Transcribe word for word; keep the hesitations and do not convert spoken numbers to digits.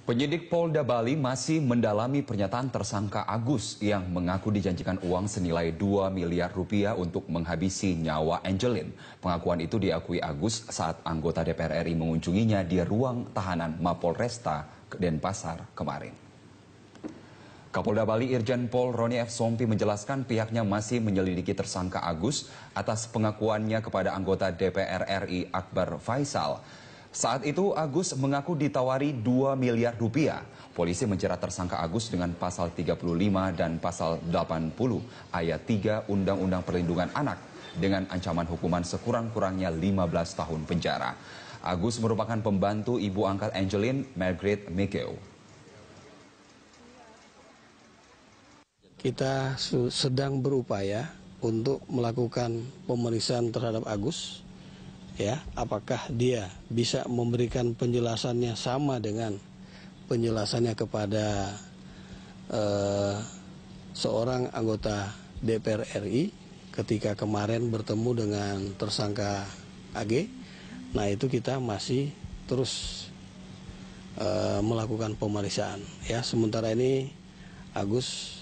Penyidik Polda Bali masih mendalami pernyataan tersangka Agus yang mengaku dijanjikan uang senilai dua miliar rupiah untuk menghabisi nyawa Angeline. Pengakuan itu diakui Agus saat anggota D P R R I mengunjunginya di ruang tahanan Mapolresta Denpasar kemarin. Kapolda Bali Irjen Pol Roni Eff Sompie menjelaskan pihaknya masih menyelidiki tersangka Agus atas pengakuannya kepada anggota D P R R I Akbar Faisal. Saat itu Agus mengaku ditawari dua miliar rupiah. Polisi menjerat tersangka Agus dengan pasal tiga puluh lima dan pasal delapan puluh ayat tiga Undang-Undang Perlindungan Anak dengan ancaman hukuman sekurang-kurangnya lima belas tahun penjara. Agus merupakan pembantu ibu angkat Angeline, Margaret Makeo. Kita sedang berupaya untuk melakukan pemeriksaan terhadap Agus. Ya, apakah dia bisa memberikan penjelasannya sama dengan penjelasannya kepada eh, seorang anggota D P R R I ketika kemarin bertemu dengan tersangka A G? Nah, itu kita masih terus eh, melakukan pemeriksaan. Ya, sementara ini Agus